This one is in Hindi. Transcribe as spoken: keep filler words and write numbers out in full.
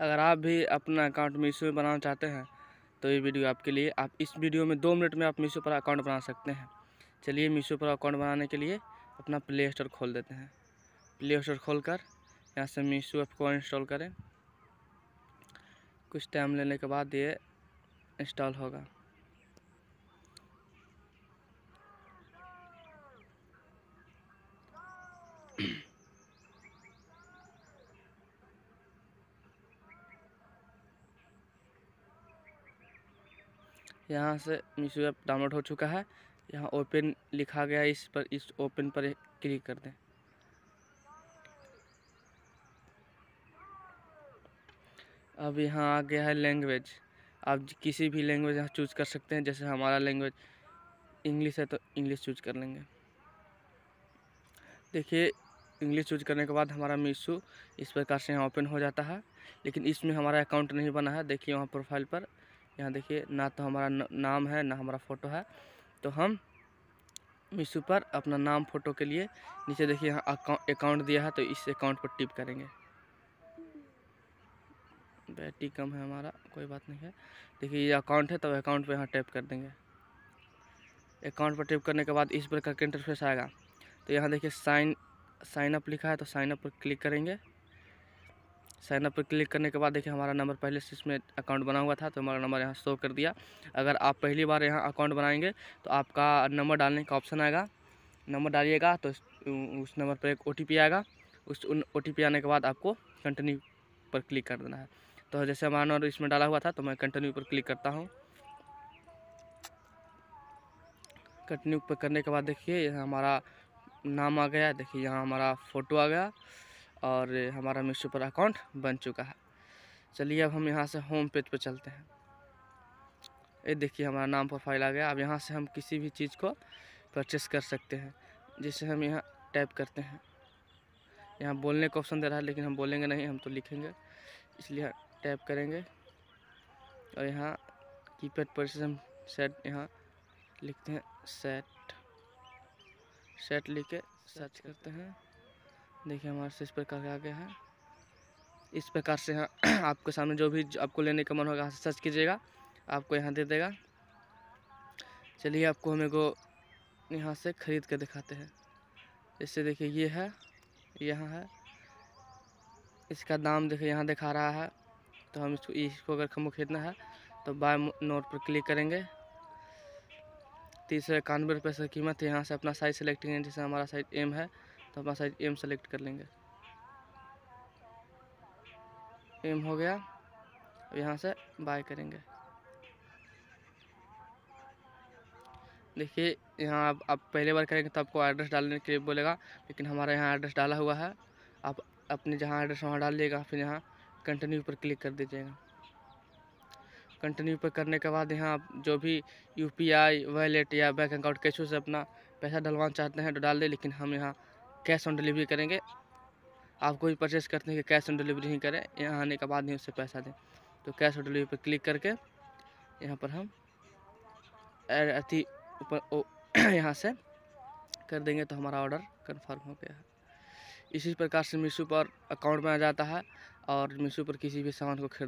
अगर आप भी अपना अकाउंट मीशो में बनाना चाहते हैं तो ये वीडियो आपके लिए। आप इस वीडियो में दो मिनट में आप मीशो पर अकाउंट बना सकते हैं। चलिए मीशो पर अकाउंट बनाने के लिए अपना प्ले स्टोर खोल देते हैं। प्ले स्टोर खोल कर यहाँ से मीशो ऐप को इंस्टॉल करें। कुछ टाइम लेने के बाद ये इंस्टॉल होगा। यहाँ से मीशो ऐप डाउनलोड हो चुका है। यहाँ ओपन लिखा गया है, इस पर इस ओपन पर क्लिक कर दें। अब यहाँ आ गया है लैंग्वेज। आप किसी भी लैंग्वेज यहाँ चूज़ कर सकते हैं। जैसे हमारा लैंग्वेज इंग्लिश है तो इंग्लिश चूज़ कर लेंगे। देखिए इंग्लिश चूज करने के बाद हमारा मीशो इस प्रकार से यहाँ ओपन हो जाता है, लेकिन इसमें हमारा अकाउंट नहीं बना है। देखिए वहाँ प्रोफाइल पर यहाँ देखिए ना तो हमारा नाम है ना हमारा फ़ोटो है। तो हम मीशो पर अपना नाम फ़ोटो के लिए नीचे देखिए यहाँ अकाउंट अकाउंट दिया है, तो इस अकाउंट पर टिप करेंगे। बैटरी कम है हमारा, कोई बात नहीं है। देखिए ये अकाउंट है तो अकाउंट पर यहाँ टैप कर देंगे। अकाउंट पर टैप करने के बाद इस प्रकार का इंटरफेस आएगा। तो यहाँ देखिए साइन साइन अप लिखा है, तो साइन अप पर क्लिक करेंगे। साइन अप पर क्लिक करने के बाद देखिए हमारा नंबर पहले से इसमें अकाउंट बना हुआ था, तो हमारा नंबर यहाँ शो कर दिया। अगर आप पहली बार यहाँ अकाउंट बनाएंगे तो आपका नंबर डालने का ऑप्शन आएगा। नंबर डालिएगा तो उस नंबर पर एक ओ टी पी आएगा। उस ओ टी पी आने के बाद आपको कंटिन्यू पर क्लिक कर देना है। तो जैसे हमारा नंबर इसमें डाला हुआ था तो मैं कंटिन्यू पर क्लिक करता हूँ। कंटिन्यू पर करने के बाद देखिए हमारा नाम आ गया, देखिए यहाँ हमारा फ़ोटो आ गया और हमारा मीशो पर अकाउंट बन चुका है। चलिए अब हम यहाँ से होम पेज पर चलते हैं। ये देखिए हमारा नाम प्रोफाइल आ गया। अब यहाँ से हम किसी भी चीज़ को परचेस कर सकते हैं। जैसे हम यहाँ टाइप करते हैं, यहाँ बोलने का ऑप्शन दे रहा है, लेकिन हम बोलेंगे नहीं, हम तो लिखेंगे, इसलिए टाइप करेंगे। और यहाँ कीपैड परचेस हम सेट यहाँ लिखते हैं, सेट सेट लिख के सर्च करते हैं। देखिए हमारे से इस प्रकार का आ गया है। इस प्रकार से यहाँ आपके सामने जो भी जो आपको लेने का मन होगा सर्च कीजिएगा, आपको यहाँ दे देगा। चलिए आपको हमें को यहाँ से ख़रीद कर दिखाते हैं। इससे देखिए ये है, यहाँ है, इसका दाम देखिए यहाँ दिखा रहा है। तो हम इसको इसको अगर हमको खरीदना है तो बाय नोट पर क्लिक करेंगे। तीस सौ इक्यानवे रुपये से कीमत है। यहाँ से अपना साइज सेलेक्ट करेंगे। जैसे हमारा साइज एम है तो अपना साइज एम सेलेक्ट कर लेंगे। एम हो गया। यहाँ से बाय करेंगे। देखिए यहाँ आप, आप पहले बार करेंगे तो आपको एड्रेस डालने के लिए बोलेगा, लेकिन हमारा यहाँ एड्रेस डाला हुआ है। आप अपने जहाँ एड्रेस वहाँ डाल दिएगा, फिर यहाँ कंटिन्यू पर क्लिक कर दीजिएगा। कंटिन्यू पर करने के बाद यहाँ आप जो भी यू पी आई वॉलेट या बैंक अकाउंट कैशों से अपना पैसा डलवाना चाहते हैं तो डाल दें, लेकिन हम यहाँ कैश ऑन डिलीवरी करेंगे। आप कोई परचेस करते हैं कि कैश ऑन डिलीवरी ही करें, यहाँ आने के बाद ही उससे पैसा दें। तो कैश ऑन डिलीवरी पर क्लिक करके यहाँ पर हम अति ऊपर यहाँ से कर देंगे। तो हमारा ऑर्डर कन्फर्म हो गया है। इसी प्रकार से मीशो पर अकाउंट बनाया जाता है और मीशो पर किसी भी सामान को खरीदा